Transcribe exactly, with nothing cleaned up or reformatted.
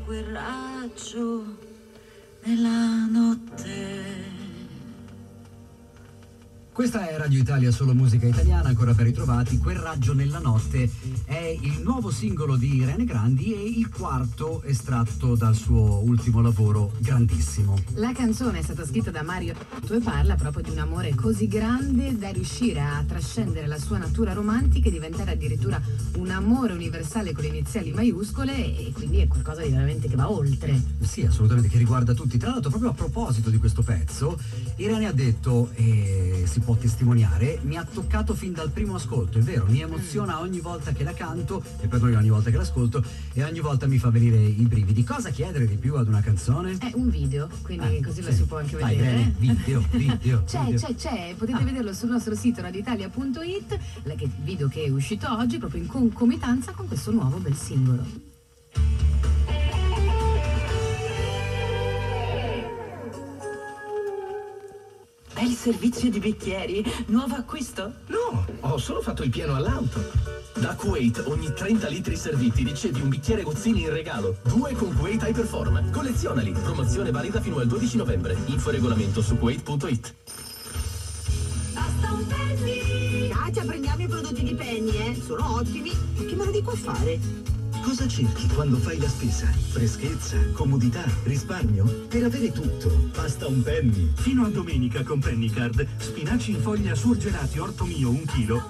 di quel raggio nella notte. Questa è Radio Italia Solo Musica Italiana, ancora per ritrovati. Quel raggio nella notte è il nuovo singolo di Irene Grandi e il quarto estratto dal suo ultimo lavoro, grandissimo. La canzone è stata scritta da Mario Tuo e parla proprio di un amore così grande da riuscire a trascendere la sua natura romantica e diventare addirittura un amore universale con le iniziali maiuscole, e quindi è qualcosa di veramente che va oltre. Sì, assolutamente, che riguarda tutti. Tra l'altro, proprio a proposito di questo pezzo, Irene ha detto, eh, si può testimoniare, mi ha toccato fin dal primo ascolto, è vero, mi emoziona ogni volta che la canto, e perdoni, ogni volta che l'ascolto, e ogni volta mi fa venire i brividi. Cosa chiedere di più ad una canzone? È un video, quindi ah, così sì, lo si può anche Vai, vedere. Bene, video, video. c'è, video. c'è, c'è, potete ah. vederlo sul nostro sito radio italia punto it, il video che è uscito oggi proprio in concomitanza con questo nuovo bel singolo. Bel servizio di bicchieri, nuovo acquisto? No, ho solo fatto il pieno all'auto. Da Q otto ogni trenta litri serviti ricevi un bicchiere Gozzini in regalo. Due con Q otto High Perform. Collezionali. Promozione valida fino al dodici novembre. Info e regolamento su Q otto punto it. Basta un Penny! Katia, prendiamo i prodotti di Penny, eh? Sono ottimi. Che me lo dico a fare? Cosa cerchi quando fai la spesa? Freschezza, comodità, risparmio? Per avere tutto, basta un Penny. Fino a domenica con Penny Card, spinaci in foglia surgelati Orto Mio un chilo.